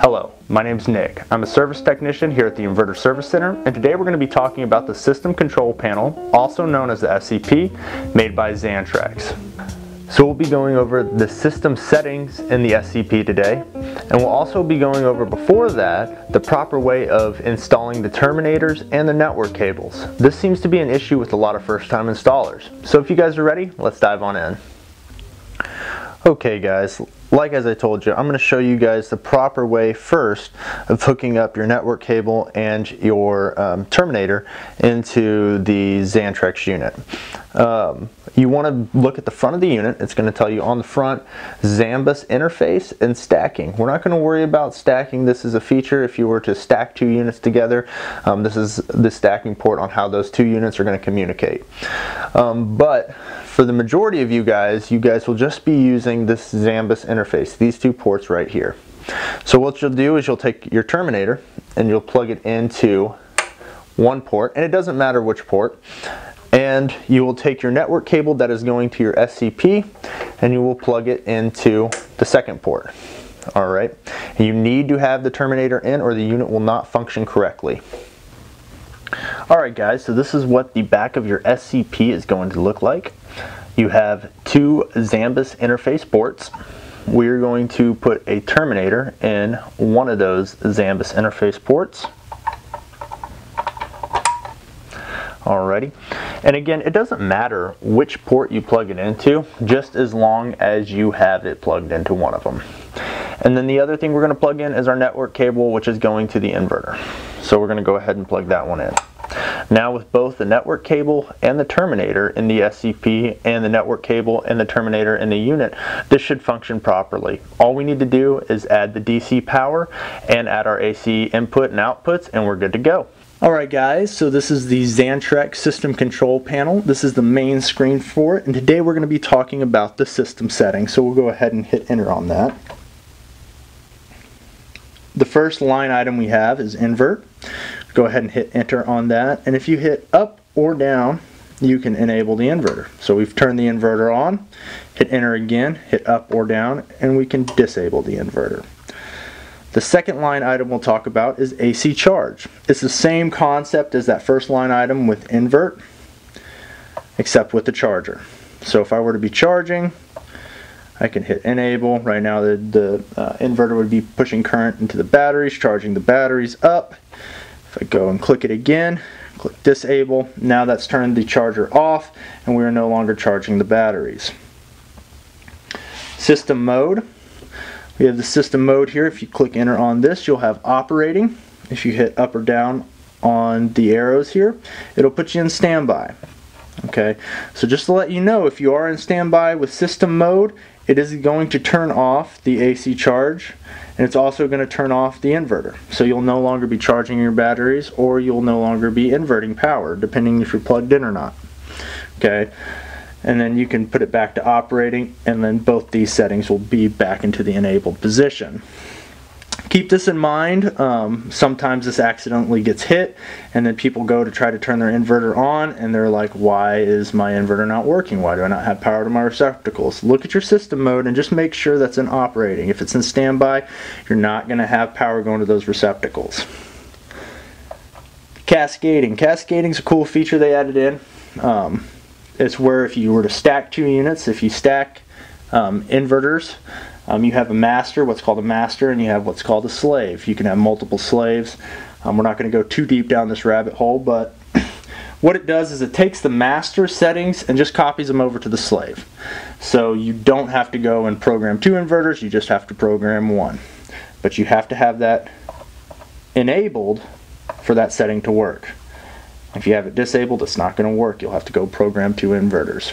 Hello, my name's Nick. I'm a service technician here at the Inverter Service Center, and today we're going to be talking about the System Control Panel, also known as the SCP, made by Xantrex. So we'll be going over the system settings in the SCP today, and we'll also be going over before that the proper way of installing the terminators and the network cables. This seems to be an issue with a lot of first-time installers. So if you guys are ready, let's dive on in. Okay guys, like as I told you, I'm going to show you guys the proper way first of hooking up your network cable and your terminator into the Xantrex unit. You want to look at the front of the unit. It's going to tell you on the front, Xanbus interface and stacking. We're not going to worry about stacking. This is a feature if you were to stack two units together. This is the stacking port on how those two units are going to communicate. But for the majority of you guys will just be using this Xanbus interface, these two ports right here. So what you'll do is you'll take your terminator and you'll plug it into one port, and it doesn't matter which port, and you will take your network cable that is going to your SCP and you will plug it into the second port. Alright, you need to have the terminator in or the unit will not function correctly. Alright guys, so this is what the back of your SCP is going to look like. You have two Xanbus interface ports. We're going to put a terminator in one of those Xanbus interface ports. Alrighty, and again, it doesn't matter which port you plug it into, just as long as you have it plugged into one of them. And then the other thing we're going to plug in is our network cable, which is going to the inverter. So we're going to go ahead and plug that one in. Now with both the network cable and the terminator in the SCP and the network cable and the terminator in the unit, this should function properly. All we need to do is add the DC power and add our AC input and outputs, and we're good to go. Alright guys, so this is the Xantrex System Control Panel. This is the main screen for it, and today we're going to be talking about the system settings. So we'll go ahead and hit enter on that. The first line item we have is invert. Go ahead and hit enter on that, and if you hit up or down you can enable the inverter. So we've turned the inverter on, hit enter again, hit up or down, and we can disable the inverter. The second line item we'll talk about is AC charge. It's the same concept as that first line item with invert, except with the charger. So if I were to be charging, I can hit enable. Right now the inverter would be pushing current into the batteries, charging the batteries up. If I go and click it again, click disable, now that's turned the charger off and we are no longer charging the batteries. System mode. We have the system mode here. If you click enter on this, you'll have operating. If you hit up or down on the arrows here, it'll put you in standby. Okay, so just to let you know, if you are in standby with system mode, it is going to turn off the AC charge, and it's also going to turn off the inverter. So you'll no longer be charging your batteries, or you'll no longer be inverting power, depending if you're plugged in or not. Okay, and then you can put it back to operating, and then both these settings will be back into the enabled position. Keep this in mind, sometimes this accidentally gets hit and then people go to try to turn their inverter on and they're like, why is my inverter not working? Why do I not have power to my receptacles? Look at your system mode and just make sure that's in operating. If it's in standby, you're not going to have power going to those receptacles. Cascading. Cascading is a cool feature they added in. It's where if you were to stack two units, if you stack inverters, you have a master, what's called a master, and you have what's called a slave. You can have multiple slaves. We're not going to go too deep down this rabbit hole, but what it does is it takes the master settings and just copies them over to the slave. So you don't have to go and program two inverters, you just have to program one. But you have to have that enabled for that setting to work. If you have it disabled, it's not going to work. You'll have to go program two inverters.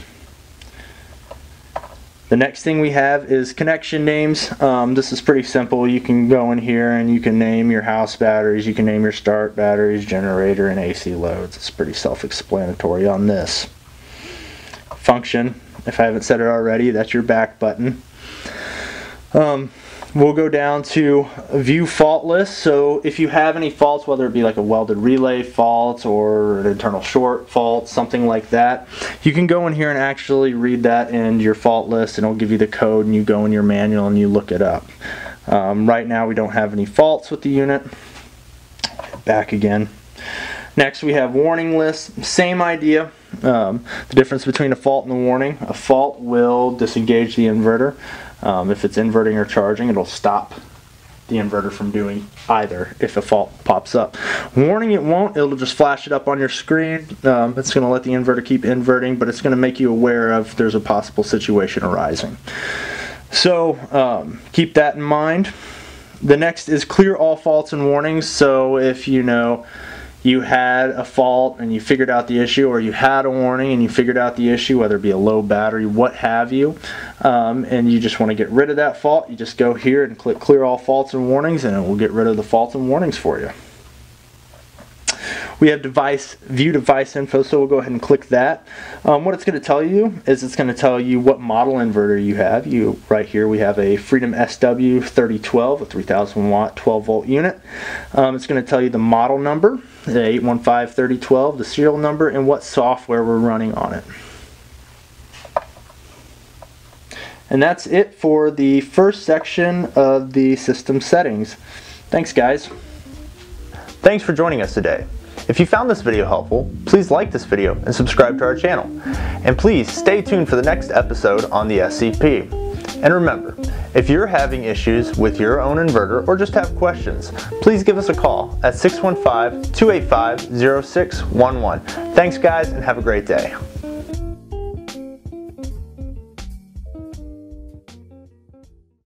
The next thing we have is connection names. This is pretty simple. You can go in here and you can name your house batteries, you can name your start batteries, generator, and AC loads. It's pretty self-explanatory on this. Function, if I haven't said it already, that's your back button. We'll go down to view fault list. So if you have any faults, whether it be like a welded relay fault or an internal short fault, something like that, you can go in here and actually read that in your fault list, and it'll give you the code, and you go in your manual and you look it up. Right now we don't have any faults with the unit. Back again. Next we have warning list. Same idea. The difference between a fault and a warning. A fault will disengage the inverter. If it's inverting or charging, it'll stop the inverter from doing either if a fault pops up. Warning, it won't. It'll just flash it up on your screen. It's going to let the inverter keep inverting, but it's going to make you aware of there's a possible situation arising. So keep that in mind. The next is clear all faults and warnings. So if you know you had a fault and you figured out the issue, or you had a warning and you figured out the issue, whether it be a low battery, what have you, and you just want to get rid of that fault, you just go here and click clear all faults and warnings, and it will get rid of the faults and warnings for you. We have view device info, so we'll go ahead and click that. What it's going to tell you is it's going to tell you what model inverter you have. Right here we have a Freedom SW 3012, a 3000 watt 12 volt unit. It's going to tell you the model number, the 815-3012, the serial number, and what software we're running on it. And that's it for the first section of the system settings. Thanks, guys. Thanks for joining us today. If you found this video helpful, please like this video and subscribe to our channel. And please stay tuned for the next episode on the SCP. And remember, if you're having issues with your own inverter or just have questions, please give us a call at 615-285-0611. Thanks, guys, and have a great day.